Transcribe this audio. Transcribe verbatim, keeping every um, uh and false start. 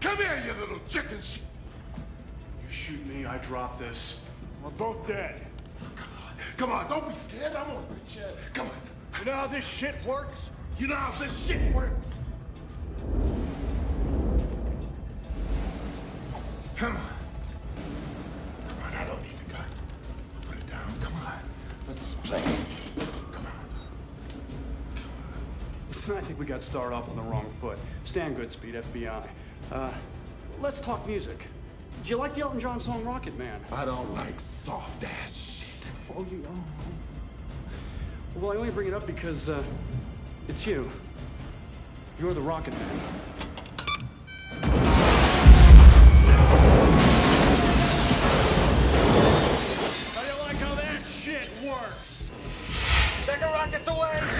Come here, you little chicken shit! You shoot me, I drop this. We're both dead. Come on, come on, don't be scared. I'm gonna beat you. Come on. You know how this shit works? You know how this shit works? Come on. Come on, I don't need the gun. I'll put it down. Come on. Let's play. Come on. Come on. I think we got started off on the wrong foot. Stan Goodspeed, F B I. Uh, let's talk music. Do you like the Elton John song Rocket Man? I don't like soft ass shit. Oh, you don't? Oh. Well, I only bring it up because, uh, it's you. You're the Rocket Man. How do you like how that shit works? Take a rocket away!